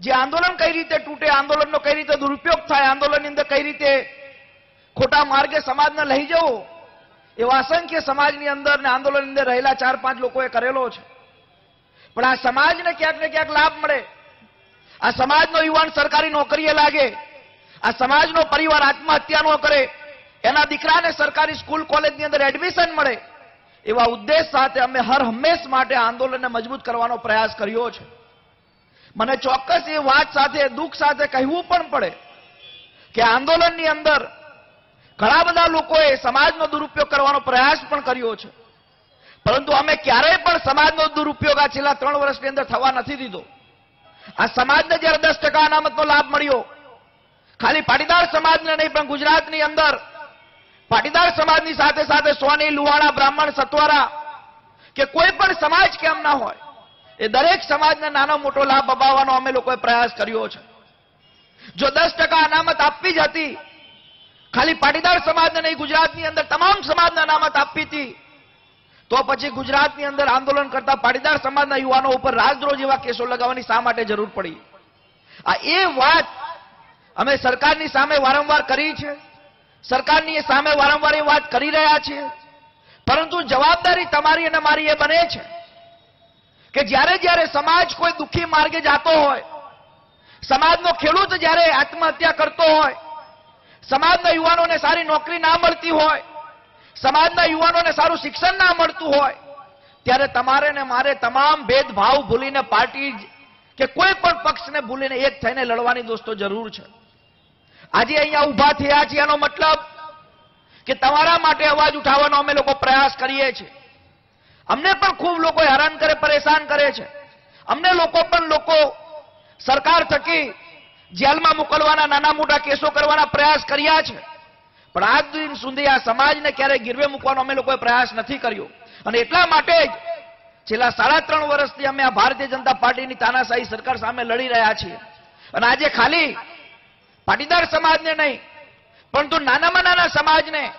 જે આંદોલન કઈ રીતે તૂટે, આંદોલનનો કઈ રીતે દુરુપયોગ થાય, આંદોલનની અંદર કઈ રીતે ખોટા માર્ગે સમાજને લઈ જવો, એવા અસંખ્ય સમાજની અંદર ને આંદોલનની અંદર રહેલા 4-5 લોકોએ કરેલો છે. પણ આ સમાજને ક્યાંક ને ક્યાંક લાભ મળે, આ સમાજનો યુવાન સરકારી નોકરીએ લાગે, આ સમાજનો પરિવાર આત્મહત્યા ન કરે, એના દીકરાને સરકારી સ્કૂલ કોલેજની અંદર એડમિશન મળે, એવા ઉદ્દેશ સાથે અમે હર હંમેશ માટે આંદોલનને મજબૂત કરવાનો પ્રયાસ કર્યો છે. મને ચોક્કસ એ વાત સાથે દુઃખ સાથે કહેવું પણ પડે કે આંદોલનની અંદર ઘણા બધા લોકોએ સમાજનો દુરુપયોગ કરવાનો પ્રયાસ પણ કર્યો છે, પરંતુ અમે ક્યારેય પણ સમાજનો દુરુપયોગ આ છેલ્લા 3 વર્ષની અંદર થવા નથી દીધો. આ સમાજને જ્યારે 10% અનામતનો લાભ મળ્યો, ખાલી પાટીદાર સમાજને નહીં પણ ગુજરાતની અંદર પાટીદાર સમાજની સાથે સાથે સોની, લુહાણા, બ્રાહ્મણ, સતવારા કે કોઈ પણ સમાજ કેમ ના હોય, એ દરેક સમાજને નાનો મોટો લાભ અપાવવાનો અમે લોકોએ પ્રયાસ કર્યો છે. જો 10% અનામત આપવી જ હતી, ખાલી પાટીદાર સમાજને નહીં ગુજરાતની અંદર તમામ સમાજને અનામત આપી હતી, તો પછી ગુજરાતની અંદર આંદોલન કરતા પાટીદાર સમાજના યુવાનો ઉપર રાજદ્રોહ જેવા કેસો લગાવવાની શા માટે જરૂર પડી? આ એ વાત અમે સરકારની સામે વારંવાર કરી છે, સરકારની સામે વારંવાર એ વાત કરી રહ્યા છીએ, પરંતુ જવાબદારી તમારી અને મારી એ બને છે કે જ્યારે જ્યારે સમાજ કોઈ દુઃખી માર્ગે જાતો હોય, સમાજનો ખેડૂત જ્યારે આત્મહત્યા કરતો હોય, સમાજના યુવાનોને સારી નોકરી ના મળતી હોય, સમાજના યુવાનોને સારું શિક્ષણ ના મળતું હોય, ત્યારે તમારે ને મારે તમામ ભેદભાવ ભૂલીને, પાર્ટી કે કોઈ પણ પક્ષને ભૂલીને એક થઈને લડવાની દોસ્તો જરૂર છે. આજે અહીંયા ઉભા થયા છે એનો મતલબ કે તમારા માટે અવાજ ઉઠાવવાનો અમે લોકો પ્રયાસ કરીએ છીએ. અમને પણ ખૂબ લોકો હેરાન કરે, પરેશાન કરે છે. અમને લોકો પણ લોકો સરકાર થકી જેલમાં મોકલવાના નાના મોટા કેસો કરવાના પ્રયાસ કર્યા છે, પણ આજ દિન સુધી આ સમાજને ક્યારેય ગીરવે મૂકવાનો અમે લોકોએ પ્રયાસ નથી કર્યો. અને એટલા માટે જ છેલ્લા 3.5 વર્ષથી અમે આ ભારતીય જનતા પાર્ટીની તાનાશાહી સરકાર સામે લડી રહ્યા છીએ. અને આજે ખાલી પાટીદાર સમાજને નહીં પરંતુ નાનામાં નાના સમાજને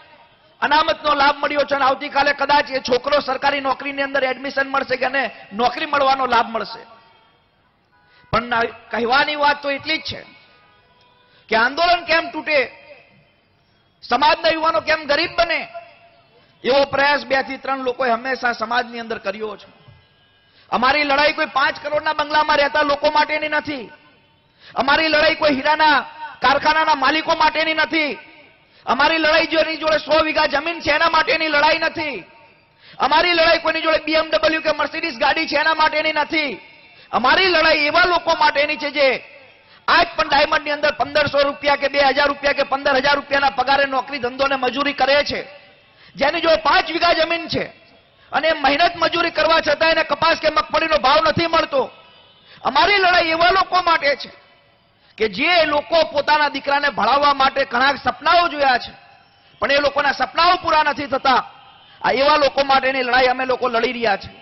અનામતનો લાભ મળ્યો છે, અને આવતીકાલે કદાચ એ છોકરો સરકારી નોકરીની અંદર એડમિશન મળશે કે એને નોકરી મળવાનો લાભ મળશે. પણ કહેવાની વાત તો એટલી જ છે કે આંદોલન કેમ તૂટે, સમાજના યુવાનો કેમ ગરીબ બને, એવો પ્રયાસ 2 થી 3 લોકોએ હંમેશા સમાજની અંદર કર્યો છે. અમારી લડાઈ કોઈ 5 કરોડના બંગલામાં રહેતા લોકો માટેની નથી, અમારી લડાઈ કોઈ હીરાના કારખાનાના માલિકો માટેની નથી, અમારી લડાઈ જેની જોડે 100 વીઘા જમીન છે એના માટેની લડાઈ નથી, અમારી લડાઈ કોઈની જોડે BMW કે મર્સિડીઝ ગાડી છે એના માટેની નથી. અમારી લડાઈ એવા લોકો માટેની છે જે આજ પણ ડાયમંડની અંદર 1500 રૂપિયા કે 2000 રૂપિયા કે 15,000 રૂપિયાના પગારે નોકરી ધંધો ને મજૂરી કરે છે, જેની જો 5 વીઘા જમીન છે અને મહેનત મજૂરી કરવા છતાં એને કપાસ કે મગફળીનો ભાવ નથી મળતો. અમારી લડાઈ એવા લોકો માટે છે કે જે લોકો પોતાના દીકરાને ભણાવવા માટે ઘણા સપનાઓ જોયા છે પણ એ લોકોના સપનાઓ પૂરા નથી થતા. આ એવા લોકો માટેની લડાઈ અમે લોકો લડી રહ્યા છીએ.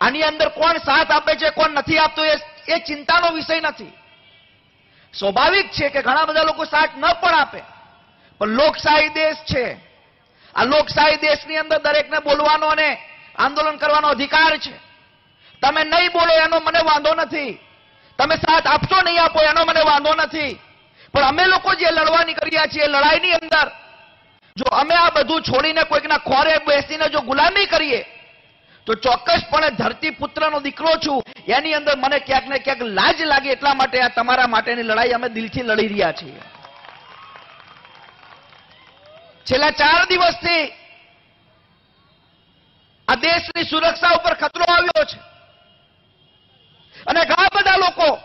આની અંદર કોણ સાથ આપે છે, કોણ નથી આપતો એ ચિંતાનો વિષય નથી. સ્વાભાવિક છે કે ઘણા બધા લોકો સાથ ન પણ આપે, પણ લોકશાહી દેશ છે. આ લોકશાહી દેશની અંદર દરેકને બોલવાનો અને આંદોલન કરવાનો અધિકાર છે. તમે નહીં બોલો એનો મને વાંધો નથી, તમે સાથ આપશો નહીં આપો એનો મને વાંધો નથી, પણ અમે લોકો જે લડવાની કર્યા છીએ એ લડાઈની અંદર જો અમે આ બધું છોડીને કોઈકના ખોરે બેસીને જો ગુલામી કરીએ તો ચોક્કસપણે ધરતી પુત્રનો દીકરો છું એની અંદર મને ક્યાંક ને ક્યાંક લાજ લાગે. એટલા માટે આ તમારા માટેની લડાઈ અમે દિલથી લડી રહ્યા છીએ. છેલ્લા 4 દિવસથી આ દેશની સુરક્ષા ઉપર ખતરો આવ્યો છે, અને ઘણા બધા લોકો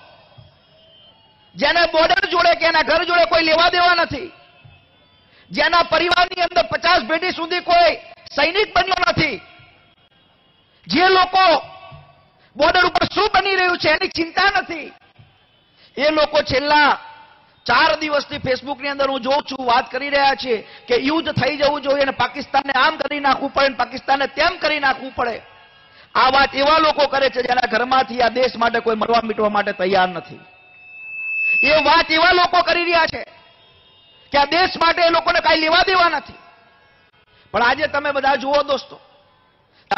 જેના બોર્ડર જોડે કે એના ઘર જોડે કોઈ લેવા દેવા નથી, જેના પરિવારની અંદર 50 પેઢી સુધી કોઈ સૈનિક બન્યો નથી, જે લોકો બોર્ડર ઉપર શું બની રહ્યું છે એની ચિંતા નથી, એ લોકો છેલ્લા 4 દિવસથી ફેસબુકની અંદર હું જોઉં છું વાત કરી રહ્યા છે કે યુદ્ધ થઈ જવું જોઈએ અને પાકિસ્તાનને આમ કરી નાખવું પડે અને પાકિસ્તાનને તેમ કરી નાખવું પડે. આ વાત એવા લોકો કરે છે જેના ઘરમાંથી આ દેશ માટે કોઈ મરવા મીટવા માટે તૈયાર નથી. એ વાત એવા લોકો કરી રહ્યા છે કે આ દેશ માટે એ લોકોને કાંઈ લેવા દેવા નથી. પણ આજે તમે બધા જુઓ દોસ્તો,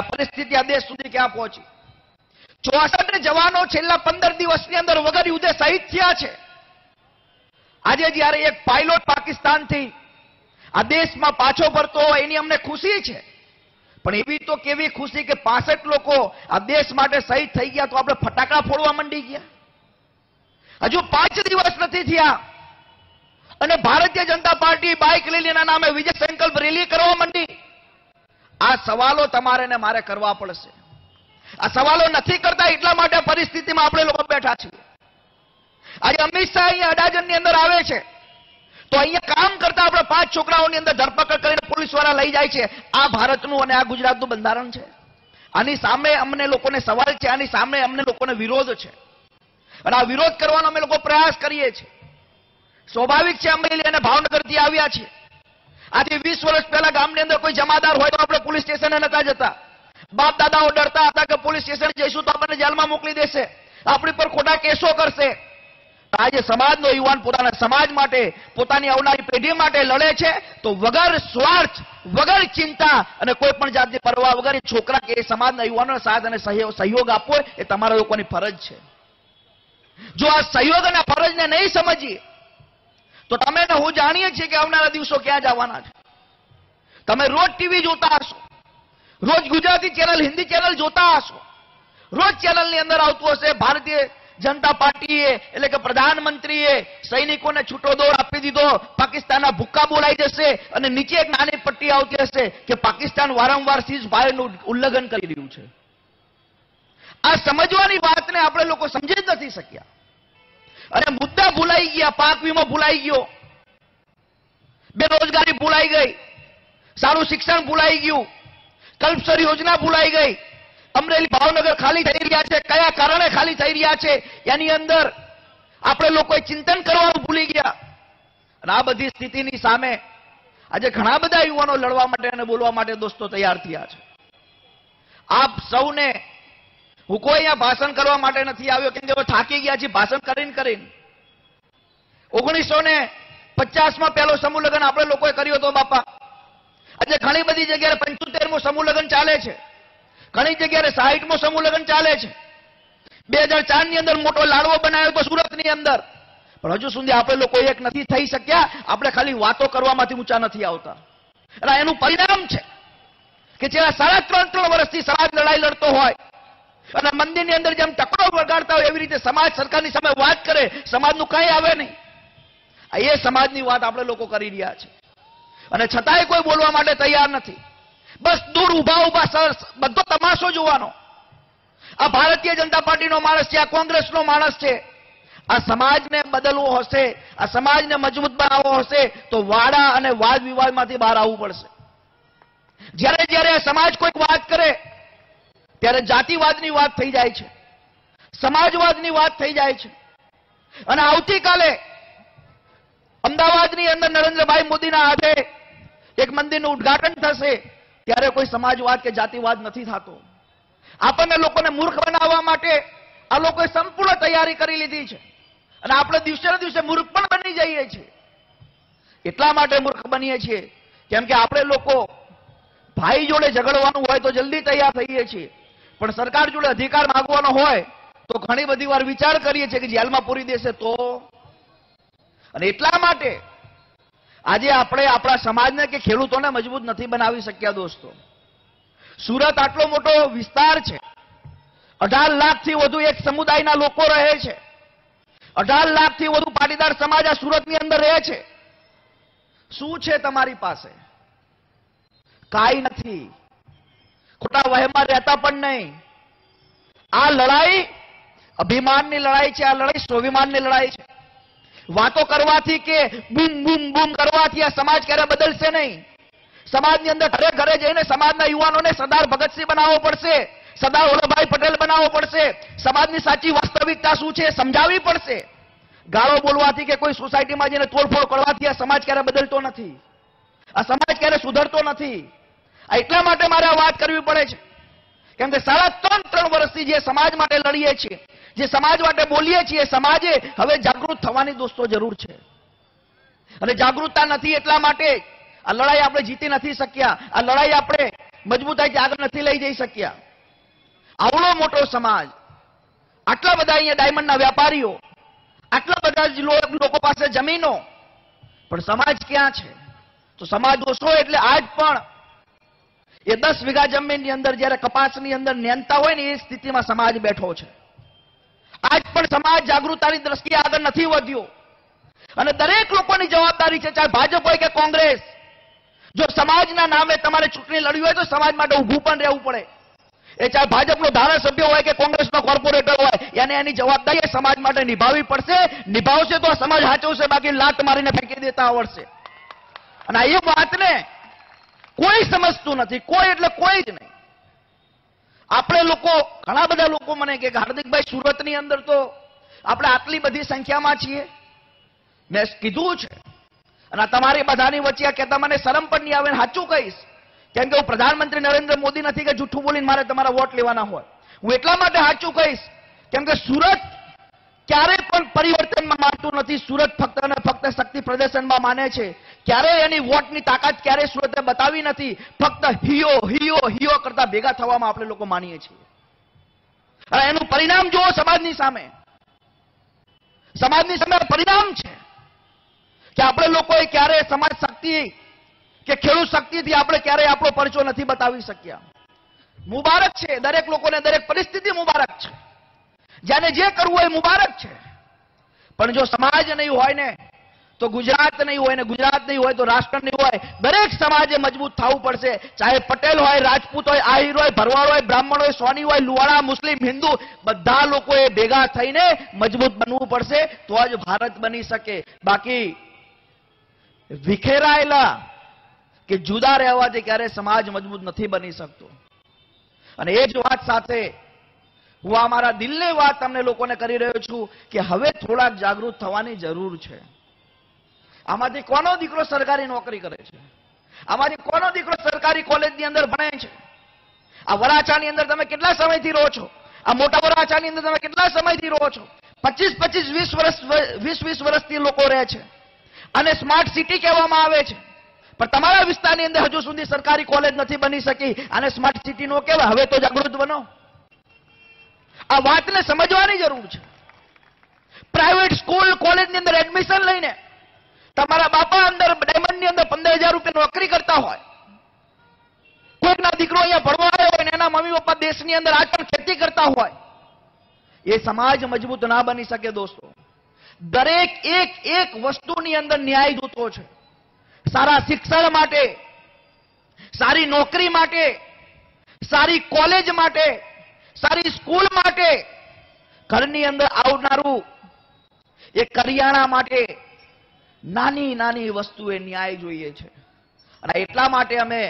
પરિસ્થિતિ આ દેશ સુધી ક્યાં પહોંચી. 64 जवानों छेल्ला 15 दिवसनी अंदर वगर युद्धे शहीद थया छे। आजे ज्यारे एक पायलट पाकिस्तान थी आ देश में पाछो फरतो होय एनी अमने खुशी छे, पण एवी तो केवी खुशी के 65 लोको आ देश माटे शहीद थई गया तो आपणे फटाकड़ा फोड़वा मंडी गया। हजू 5 दिवस नथी थया अने भारतीय जनता पार्टी बाइक लेलीना नामे विजय संकल्प रेली करवा मंडी। आ सवालों तमारे ने मारे करवा पड़शे। आ सवालों नथी करता एटला माटे परिस्थिति में आपणे लोको बैठा छीए। आज अमित शाह अहीं अडाजन अंदर आवे छे तो अहीं काम करता अपना 5 छोकराओनी अंदर धरपकड़ करीने पुलिसवाला लई जाय छे। आ भारतनुं अने आ गुजरातनुं बंधारण छे। आनी सामे अमने लोकोने सवाल छे, आनी सामे अमने लोकोने विरोध छे अने आ विरोध करवानो अमे लोको प्रयास करीए छीए। स्वाभाविक है अमरेली अने भावनगरथी आव्या छीए। आज 20 वर्ष पहला गामनी अंदर कोई जमादार होय तो आपणे पुलिस स्टेशने नता जता। बाप दादाओ डरता हता के पुलिस स्टेशन जईशुं तो आपणे जेलमां मोकली देशे, आपणी पर खोटा केसो करशे। आज समाजनो युवान पोताना समाज माटे पोतानी आवनारी पेढ़ी माटे लड़े छे तो वगर स्वार्थ वगर चिंता अने कोई पण जातनी परवा वगर छोकरा के समाजना युवानोने साथ अने सहयोग आपवो ए तमारा लोकोनी फरज छे। जो आ सहयोग अने फरजने नहीं समजीए तो तमे ने हूँ जाणीए छीए के आवनारा दिवसों क्यां जवाना छे। तमे रोज टीवी जोता हशो, रोज गुजराती चेनल हिंदी चेनल जोता हशो, रोज चेनलनी अंदर आवतुं हशे भारतीय जनता पार्टी एटले के प्रधानमंत्री सैनिकों ने छूटो दौर आपी दीधो, पाकिस्तान ना भूक्का बोलाई जशे अने नीचे एक नानी पट्टी आवती हशे के पाकिस्तान वारंवार सीज फायर नु उल्लंघन करी रह्युं छे। आ समजवानी वात ने आपणे लोको समजी ज नथी शक्या अने मुद्दा भूलाई गया। पाक वीमो भूलाई गयो, बेरोजगारी भूलाई गई, सारू शिक्षण भूलाई गयुं, कल्पसर योजना भूलाई गई। अमरेली भावनगर खाली थई रह्या छे, क्या कारणे खाली थई रह्या छे यानी अंदर आपणे लोकोए चिंतन करवानुं भूली गया। आ बधी स्थितिनी सामे आजे घणा बधा युवानो लड़वा माटे अने बोलवा माटे दोस्तो तैयार थया छे। आप सौने हूँ कोई अहींया भाषण करवा माटे नथी आव्यो केम के थाकी गया छे भाषण करीने करीने। 1950 में पहेलो समूह लग्न आपणे लोकोए कर्यो तो बापा। आजे घणी बधी जग्याए 75मो समूह लग्न चाले छे, घनी जगह 60मो समूह लग्न चाले छे। 2004 ની અંદર મોટો લાડવો બનાવ્યો તો સુરત ની અંદર, પણ હજુ સુધી આપણે લોકો એક નથી થઈ શક્યા। આપણે ખાલી વાતો કરવામાંથી ઊંચા નથી આવતા અને એનું પરિણામ છે કે છેલ્લા 3.5 વર્ષથી સમાજ લડાઈ લડતો હોય અને મંદિર ની અંદર જેમ ટકરો વગાડતા હોય એવી રીતે સમાજ સરકારની સામે વાત કરે, સમાજનું કંઈ આવે નહીં। આ એ સમાજની વાત આપણે લોકો કરી રહ્યા છે અને છતાંય કોઈ બોલવા માટે તૈયાર નથી। बस दूर उभा उभा बधो तमाशो जोवानो। आ भारतीय जनता पार्टी नो माणस छे, आ कांग्रेस नो माणस छे। आ समाज ने बदलवो हशे, आ समाज ने मजबूत बनावो हशे तो वाड़ा अने वाद विवाद मांथी बहार आववू पड़शे। ज्यारे ज्यारे समाज कोईक वात करे त्यारे जातिवादनी वात थई जाय छे, समाजवादनी वात थई जाय छे। अने आवतीकाले अमदावादनी अंदर नरेंद्रभाई मोदीना हाथे एक मंदिरनुं उद्घाटन थशे त्यारे कोई समाजवाद के जातिवाद नहीं थातो। आपने लोगों ने मूर्ख बनावा माटे आ लोकोए संपूर्ण तैयारी करी लीधी छे अने आपणे दिवसे ने दिवसे मूर्ख पण बनी जाईए छीए। एटला माटे मूर्ख बनीए छीए केम के आपणे लोको भाई जोड़े झगड़वानुं होय तो जल्दी तैयार थईए छीए, पण सरकार जोड़े अधिकार मांगवानो होय तो घणी बधी वार विचार करीए छीए के जेलमां पूरी देशे तो। अने एटला माटे आजे आपणे आपणा समाजने के खेडूतोने मजबूत नथी बनावी शक्या। दोस्तों, सूरत आटलो मोटो विस्तार छे, 18 लाख थी वधु एक समुदायना लोको रहे छे, 18 लाख थी वधु पाटीदार समाज आ सूरतनी अंदर रहे छे। शुं छे तमारी पासे? काई नथी। खोटा वहेमां रहेता पण नहीं। आ लड़ाई अभिमाननी लड़ाई छे, आ लड़ाई स्वाभिमाननी लड़ाई छे। वातो करवाथी के बूम बूम बूम करवाथी आ समाज क्यारे बदलशे नहीं। समाजनी अंदर घरे घरे जईने समाजना युवानोने सरदार भगत सिंह बनाववो पड़शे, सरदार वल्लभभाई पटेल बनाववो पड़शे। समाजनी साची वास्तविकता शुं छे समजाववी पड़शे। गाळो बोलवाथी के कोई सोसायटीमां जईने तोड़फोड़ करवाथी आ समाज क्यारे बदलतो नथी, आ समाज क्यारे सुधरतो नथी। आ એટલા માટે મારે આ વાત કરવી પડે છે કેમ કે 3.5 વર્ષથી જે સમાજ માટે લડીએ છીએ, જે સમાજ માટે બોલીએ છીએ, સમાજે હવે જાગૃત થવાની દોસ્તો જરૂર છે અને જાગૃતતા નથી। એટલા માટે આ લડાઈ આપણે જીતી નથી શક્યા, આ લડાઈ આપણે મજબૂતાઈથી આગળ નથી લઈ જઈ શક્યા। આવળો મોટો સમાજ આટલા બધા અહીંયા ડાયમંડના વેપારીઓ, આટલા બધા લોકો પાસે જમીનો, પણ સમાજ ક્યાં છે? તો સમાજ ઓછો એટલે આજ પણ એ 10 વીઘા જમીનની અંદર જ્યારે કપાસની અંદર નેનતા હોય ને એ સ્થિતિમાં સમાજ બેઠો છે. આજ પણ સમાજ જાગૃતતાની દ્રષ્ટિએ આગળ નથી વધ્યો. અને દરેક લોકોની જવાબદારી છે, ચાહે ભાજપ હોય કે કોંગ્રેસ, જો સમાજના નામે તમારે ચૂંટણી લડવી હોય તો સમાજ માટે ઊભું પણ રહેવું પડે. એ ચાહે ભાજપનો ધારાસભ્ય હોય કે કોંગ્રેસનો કોર્પોરેટર હોય, એને એની જવાબદારી સમાજ માટે નિભાવવી પડશે. નિભાવશે તો સમાજ સાચવશે, બાકી લાત મારીને ફેંકી દેતા આવડશે. અને એ વાતને કોઈ સમજતું નથી, કોઈ એટલે કોઈ જ નહીં. આપણે લોકો, ઘણા બધા લોકો મને કે હાર્દિકભાઈ, સુરતની અંદર તો આપણે આટલી બધી સંખ્યામાં છીએ. મેં કીધું છે અને તમારી બધાની વચ્ચે કહેતા મને શરમ પણ નહીં આવે, સાચું કહીશ. કેમ કે હું પ્રધાનમંત્રી નરેન્દ્ર મોદી નથી કે જૂઠું બોલીને મારે તમારા વોટ લેવાના હોય. હું એટલા માટે સાચું કહીશ કેમ કે સુરત ક્યારેય પણ પરિવર્તનમાં માનતું નથી. સુરત ફક્ત અને ફક્ત શક્તિ પ્રદર્શનમાં માને છે. ક્યારેય એની વોટની તાકાત ક્યારેય સુરતે બતાવી નથી. ફક્ત હિયો હિયો હિયો કરતા ભેગા થવામાં આપણે લોકો માનીએ છીએ. અને એનું પરિણામ જુઓ, સમાજની સામે પરિણામ છે કે આપણે લોકોએ ક્યારે સમાજ શક્તિ કે ખેડૂત શક્તિથી આપણે ક્યારેય આપણો પરચો નથી બતાવી શક્યા. મુબારક છે દરેક લોકોને, દરેક પરિસ્થિતિ મુબારક છે. જેને જે કરવું હોય મુબારક છે. પણ જો સમાજ નહીં હોય ને તો ગુજરાત નહીં હોય, ને ગુજરાત નહીં હોય તો રાષ્ટ્ર નહીં હોય. દરેક સમાજે મજબૂત થવું પડશે. ચાહે પટેલ હોય, રાજપૂત હોય, આહિર હોય, ભરવાડ હોય, બ્રાહ્મણ હોય, સોની હોય, લુવાડા, મુસ્લિમ, હિન્દુ, બધા લોકોએ ભેગા થઈને મજબૂત બનવું પડશે તો જ ભારત બની શકે. બાકી વિખેરાયેલા કે જુદા રહેવાથી ક્યારે સમાજ મજબૂત નથી બની શકતો. અને એ જ વાત સાથે હું આ મારા દિલની વાત તમને લોકોને કરી રહ્યો છું કે હવે થોડાક જાગૃત થવાની જરૂર છે. આમાંથી કોનો દીકરો સરકારી નોકરી કરે છે? આમાંથી કોનો દીકરો સરકારી કોલેજની અંદર ભણે છે? આ વરાછાની અંદર તમે કેટલા સમયથી રહો છો? આ મોટા વરાછાની અંદર તમે કેટલા સમયથી રહો છો? 25-25, 20-20 વર્ષથી લોકો રહે છે. અને સ્માર્ટ સિટી કહેવામાં આવે છે, પણ તમારા વિસ્તારની અંદર હજુ સુધી સરકારી કોલેજ નથી બની શકી. અને સ્માર્ટ સિટી નો કહેવાય. હવે તો જાગૃત બનો. આ વાતને સમજવાની જરૂર છે. પ્રાઇવેટ સ્કૂલ કોલેજની અંદર એડમિશન લઈને તમારા બાપા અંદર ડાયમંડની અંદર 15,000 રૂપિયા નોકરી કરતા હોય, કોઈના દીકરો અહીંયા ભણવા આવ્યો હોય ને એના મમ્મી પપ્પા દેશની અંદર આચરણ ખેતી કરતા હોય, એ સમાજ મજબૂત ના બની શકે. દોસ્તો, દરેક એક વસ્તુની અંદર ન્યાય જોતો છે. સારા શિક્ષણ માટે, સારી નોકરી માટે, સારી કોલેજ માટે, સારી સ્કૂલ માટે, ઘરની અંદર આવનારું એ કરિયાણા માટે નાની નાની વસ્તુએ ન્યાય જોઈએ છે. અને એટલા માટે અમે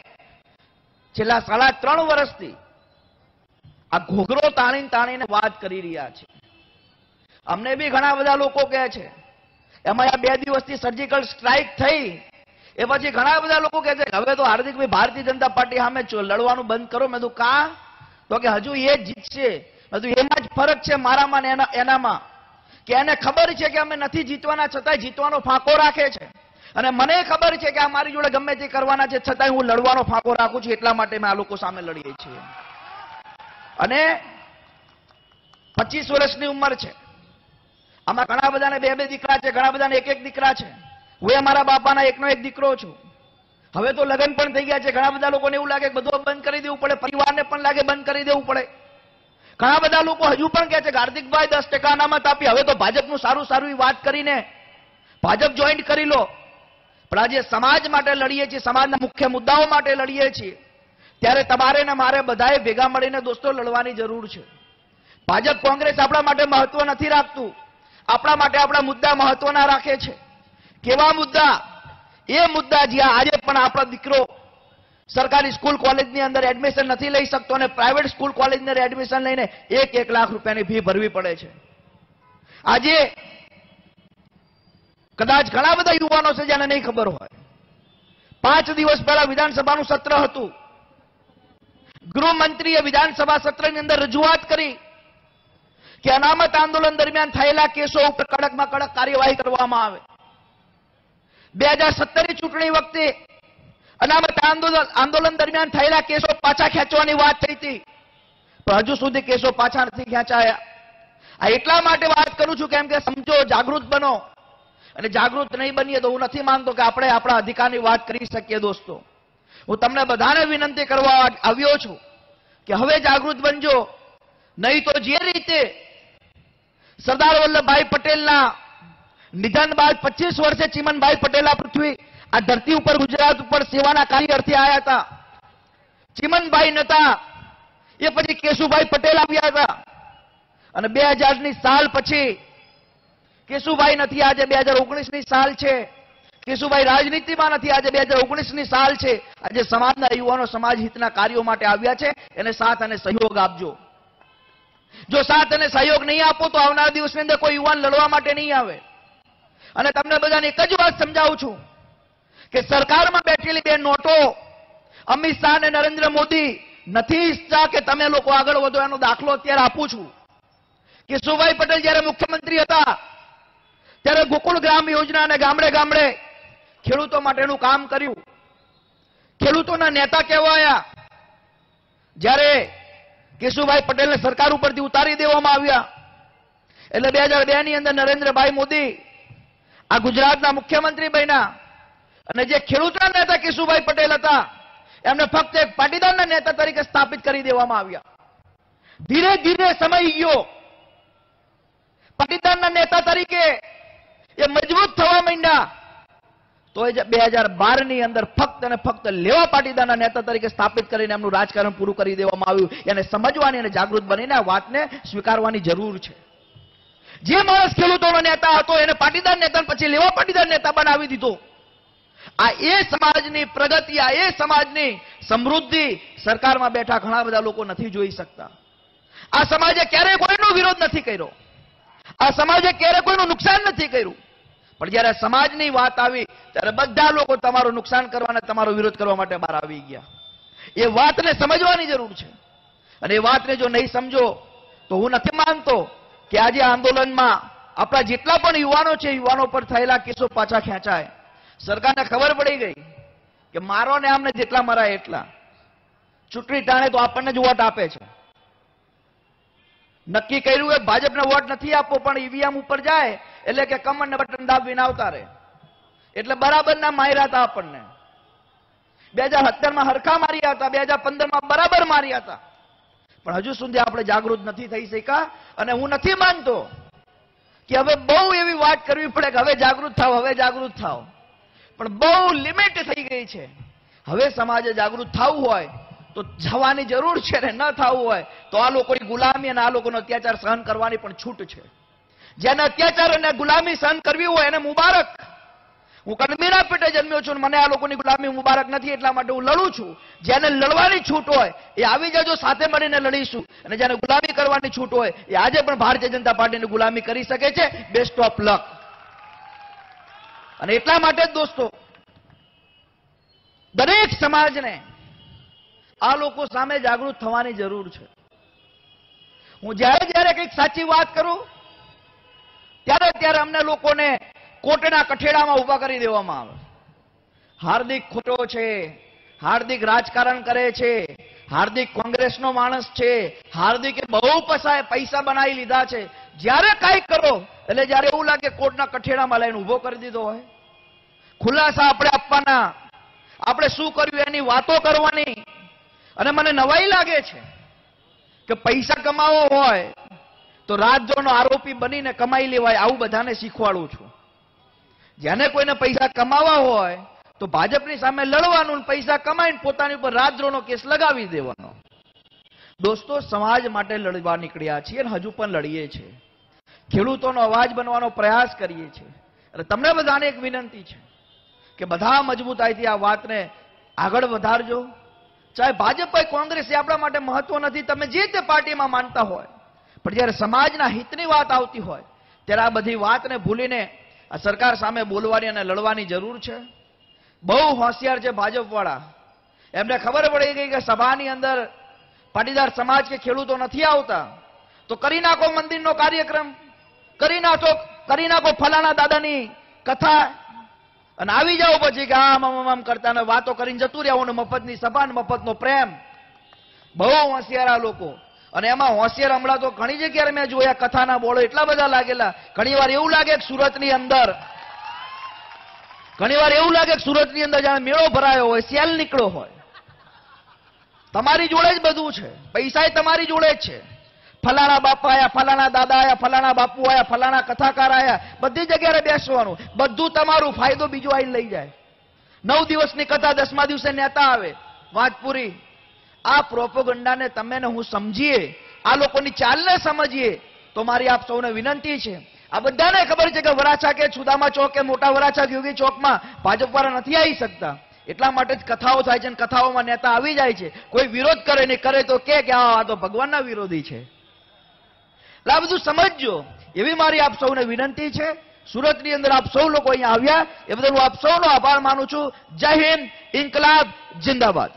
છેલ્લા 3.5 વર્ષથી આ ઘોઘરો તાણીને વાત કરી રહ્યા છીએ. અમને બી ઘણા બધા લોકો કહે છે, એમાં આ 2 દિવસથી સર્જિકલ સ્ટ્રાઇક થઈ એ પછી ઘણા બધા લોકો કહે છે હવે તો હાર્દિકભાઈ ભારતીય જનતા પાર્ટી સામે લડવાનું બંધ કરો. મેં તો કા તો કે હજુ એ જીતશે. મેં તો એમાં જ ફરક છે મારામાં ને એનામાં કે એને ખબર છે કે અમે નથી જીતવાના, છતાંય જીતવાનો ફાંકો રાખે છે. અને મને ખબર છે કે આ મારી જોડે ગમે તે કરવાના છે, છતાંય હું લડવાનો ફાંકો રાખું છું. એટલા માટે અમે આ લોકો સામે લડીએ છીએ. અને 25 વર્ષની ઉંમર છે. આમાં ઘણા બધાને 2-2 દીકરા છે, ઘણા બધાને 1-1 દીકરા છે. હું એ મારા બાપાના 1નો 1 દીકરો છું. હવે તો લગ્ન પણ થઈ ગયા છે. ઘણા બધા લોકોને એવું લાગે બધું બંધ કરી દેવું પડે, પરિવારને પણ લાગે બંધ કરી દેવું પડે. ઘણા બધા લોકો હજુ પણ કહે છે હાર્દિકભાઈ 10% અનામત આપી, હવે તો ભાજપનું સારું વાત કરીને ભાજપ જોઈન્ટ કરી લો. પણ આજે સમાજ માટે લડીએ છીએ, સમાજના મુખ્ય મુદ્દાઓ માટે લડીએ છીએ, ત્યારે તમારે ને મારે બધાએ ભેગા મળીને દોસ્તો લડવાની જરૂર છે. ભાજપ કોંગ્રેસ આપણા માટે મહત્વ નથી રાખતું. આપણા માટે આપણા મુદ્દા મહત્વના રાખે છે. કેવા મુદ્દા? એ મુદ્દા જ્યાં આજે પણ આપણો દીકરો સરકારી સ્કૂલ કોલેજની અંદર એડમિશન નથી લઈ શકતો અને પ્રાઇવેટ સ્કૂલ કોલેજની અંદર એડમિશન લઈને 1-1 લાખ રૂપિયાની ફી ભરવી પડે છે. આજે કદાચ ઘણા બધા યુવાનો છે જેને નહીં ખબર હોય. 5 દિવસ પહેલા વિધાનસભાનું સત્ર હતું. ગૃહમંત્રીએ વિધાનસભા સત્રની અંદર રજૂઆત કરી કે અનામત આંદોલન દરમિયાન થયેલા કેસો ઉપર કડકમાં કડક કાર્યવાહી કરવામાં આવે. 2017ની ચૂંટણી વખતે અનામત આંદોલન દરમિયાન થયેલા કેસો પાછા ખેંચવાની વાત થઈ હતી, પણ હજુ સુધી કેસો પાછા નથી ખેંચાયા. आ એટલા માટે વાત કરું છું કેમ કે સમજો, જાગૃત બનો, અને જાગૃત નહીં બનીએ તો હું નથી માનતો કે આપણે આપણા અધિકારની વાત કરી શકીએ। દોસ્તો, હું તમને બધાને વિનંતી કરવા આવ્યો છું કે હવે જાગૃત બનજો, નહીં તો જે રીતે સરદાર વલ્લભભાઈ પટેલના નિધન બાદ 25 વર્ષે ચીમનભાઈ પટેલ આ પૃથ્વી આ ધરતી ઉપર ગુજરાત ઉપર સેવાના કાર્ય અર્થે આવ્યા હતા। ચીમનભાઈ નતા એ પછી કેશુભાઈ પટેલ આવ્યા હતા અને 2000 ની સાલ પછી કેશુભાઈ નથી, આજે 2019 ની સાલ છે। કેશુભાઈ રાજનીતિમાં નથી, આજે 2019 ની સાલ છે। આજે સમાજના યુવાનો સમાજ હિતના કાર્યો માટે આવ્યા છે, એને સાથ અને સહયોગ આપજો। જો સાથ અને સહયોગ નહીં આપો તો આવનાર દિવસની અંદર કોઈ યુવાન લડવા માટે નહીં આવે। અને તમને બધાને એક જ વાત સમજાવું છું કે સરકારમાં બેઠેલી બે નોટો, અમિત શાહ અને નરેન્દ્ર મોદી નથી ઈચ્છતા કે તમે લોકો આગળ વધો, એનો દાખલો અત્યારે આપું છું। કેશુભાઈ પટેલ જ્યારે મુખ્યમંત્રી હતા ત્યારે ગોકુળ ગ્રામ યોજના અને ગામડે ગામડે ખેડૂતો માટેનું કામ કર્યું, ખેડૂતોના નેતા કહેવાયા। જ્યારે કેશુભાઈ પટેલને સરકાર ઉપરથી ઉતારી દેવામાં આવ્યા એટલે 2002 ની અંદર નરેન્દ્રભાઈ મોદી આ ગુજરાતના મુખ્યમંત્રી બન્યા અને જે ખેડૂતોના નેતા કેશુભાઈ પટેલ હતા એમને ફક્ત એક પાટીદારના નેતા તરીકે સ્થાપિત કરી દેવામાં આવ્યા। ધીરે ધીરે સમય ગયો, પાટીદારના નેતા તરીકે એ મજબૂત થવા માંડ્યા, તો એ 2012 ની અંદર ફક્ત અને ફક્ત લેવા પાટીદારના નેતા તરીકે સ્થાપિત કરીને એમનું રાજકારણ પૂરું કરી દેવામાં આવ્યું। એને સમજવાની અને જાગૃત બનીને આ વાતને સ્વીકારવાની જરૂર છે। જે માણસ ખેડૂતોનો નેતા હતો એને પાટીદાર નેતા પછી લેવા પાટીદાર નેતા બનાવી દીધો। આ એ સમાજની પ્રગતિ, આ એ સમાજની સમૃદ્ધિ સરકારમાં બેઠા ઘણા બધા લોકો નથી જોઈ શકતા। આ સમાજે ક્યારેય કોઈનો વિરોધ નથી કર્યો, આ સમાજે ક્યારેય કોઈનું નુકસાન નથી કર્યું, પણ જ્યારે સમાજની વાત આવી ત્યારે બધા લોકો તમારું નુકસાન કરવાને તમારો વિરોધ કરવા માટે બહાર આવી ગયા। એ વાતને સમજવાની જરૂર છે અને એ વાતને જો નહીં સમજો તો હું નથી માનતો કે આજે આંદોલનમાં આપણા જેટલા પણ યુવાનો છે, યુવાનો પર થયેલા કેસો પાછા ખેંચાય। સરકારને ખબર પડી ગઈ કે મારો ને આમને જેટલા મરાય એટલા, ચૂંટણી ટાણે તો આપણને જ વોટ આપે છે। નક્કી કર્યું એ ભાજપને વોટ નથી આપવો, પણ ઈવીએમ ઉપર જાય એટલે કે કમરને બટન દાબીને આવતા રહે, એટલે બરાબરના માર્યા હતા આપણને। 2017માં હરખા માર્યા હતા, 2015માં બરાબર માર્યા હતા, પણ હજુ સુધી આપણે જાગૃત નથી થઈ શક્યા। અને હું નથી માનતો કે હવે બહુ એવી વાત કરવી પડે કે હવે જાગૃત થાવ, હવે જાગૃત થાવ, પણ બહુ લિમિટ થઈ ગઈ છે। હવે સમાજે જાગૃત થવું હોય તો જવાની જરૂર છે ને, ન થવું હોય તો આ લોકોની ગુલામી અને આ લોકોનો અત્યાચાર સહન કરવાની પણ છૂટ છે। જેને અત્યાચાર અને ગુલામી સહન કરવી હોય એને મુબારક। હું કણબીના પેટે જન્મ્યો છું, મને આ લોકોની ગુલામી મુબારક નથી, એટલા માટે હું લડું છું। જેને લડવાની છૂટ હોય એ આવી જજો, સાથે મળીને લડીશું, અને જેને ગુલામી કરવાની છૂટ હોય એ આજે પણ ભારતીય જનતા પાર્ટીની ગુલામી કરી શકે છે। Best of luck. અને એટલા માટે જ દોસ્તો, દરેક સમાજને આ લોકો સામે જાગૃત થવાની જરૂર છે। હું જ્યારે જ્યારે કંઈક સાચી વાત કરું ત્યારે ત્યારે અમને લોકોને કોટના કઠેડામાં ઊભા કરી દેવામાં આવે। હાર્દિક ખોટો છે, હાર્દિક રાજકારણ કરે છે, હાર્દિક કોંગ્રેસનો માણસ છે, હાર્દિકે બહુ પૈસા બનાવી લીધા છે। જ્યારે કાંઈક કરો એટલે જ્યારે એવું લાગે કોર્ટના કઠેડામાં લઈને ઉભો કરી દીધો હોય। ખુલાસા આપણે આપવાના, આપણે શું કર્યું એની વાતો કરવાની। અને મને નવાઈ લાગે છે કે પૈસા કમાવો હોય તો રાજદ્રોહનો આરોપી બનીને કમાઈ લેવાય, આવું બધાને શીખવાડું છું। જેને કોઈને પૈસા કમાવા હોય તો ભાજપની સામે લડવાનું, પૈસા કમાઈને પોતાની ઉપર રાજદ્રોહનો કેસ લગાવી દેવાનો। દોસ્તો, સમાજ માટે લડવા નીકળ્યા છીએ અને હજુ પણ લડીએ છીએ, ખેડૂતોનો અવાજ બનવાનો પ્રયાસ કરીએ છીએ। અને તમને બધાને એક વિનંતી છે કે બધા મજબૂતાઈથી આ વાતને આગળ વધારજો। ચાહે ભાજપ હોય કોંગ્રેસ, એ આપણા માટે મહત્વ નથી, તમે જે તે પાર્ટીમાં માનતા હોય, પણ જ્યારે સમાજના હિતની વાત આવતી હોય ત્યારે આ બધી વાતને ભૂલીને આ સરકાર સામે બોલવાની અને લડવાની જરૂર છે। બહુ હોશિયાર છે ભાજપવાળા, એમને ખબર પડી ગઈ કે સભાની અંદર પાટીદાર સમાજ કે ખેડૂતો નથી આવતા તો કરી નાખો મંદિરનો કાર્યક્રમ, કરી નાખો ફલાણા દાદાની કથા, અને આવી જાઓ પછી કે આમ કરતા વાતો કરીને જતું રહ્યા, હું મફતની સભા, મફતનો પ્રેમ। બહુ હોશિયારા લોકો। અને એમાં હોશિયાર હમણાં તો ઘણી જગ્યાએ મેં જોયા કથાના બોળો એટલા બધા લાગેલા, ઘણીવાર એવું લાગે કે સુરતની અંદર, ઘણીવાર એવું લાગે કે સુરતની અંદર જાણે મેળો ભરાયો હોય, સેલ નીકળ્યો હોય. તમારી જોડે જ બધું છે, પૈસા તમારી જોડે જ છે. ફલાણા બાપા આયા, ફલાણા દાદા આયા, ફલાણા બાપુ આયા, ફલાણા કથાકાર આયા, બધી જગ્યાએ બેસવાનું, બધું તમારું, ફાયદો બીજો આવીને લઈ જાય. 9 દિવસની કથા 10મા દિવસે નેતા આવે, વાત પૂરી. આ પ્રોપોગંડાને તમે ને હું સમજીએ, આ લોકોની ચાલને સમજીએ તો મારી આપ સૌને વિનંતી છે. આ બધાને ખબર છે કે વરાછા કે છુદામા ચોક કે મોટા વરાછા યોગી ચોકમાં ભાજપવાળા નથી આવી શકતા, એટલા માટે જ કથાઓ થાય છે. કથાઓમાં નેતા આવી જાય છે, કોઈ વિરોધ કરે નહીં, કરે તો કે આ તો ભગવાનના વિરોધી છે. આ બધું સમજજો, એવી મારી આપ સૌને વિનંતી છે. સુરતની અંદર આપ સૌ લોકો અહીંયા આવ્યા એ બદલ હું આપ સૌનો આભાર માનું છું. જય હિન્દ, ઇન્કલાબ જિંદાબાદ.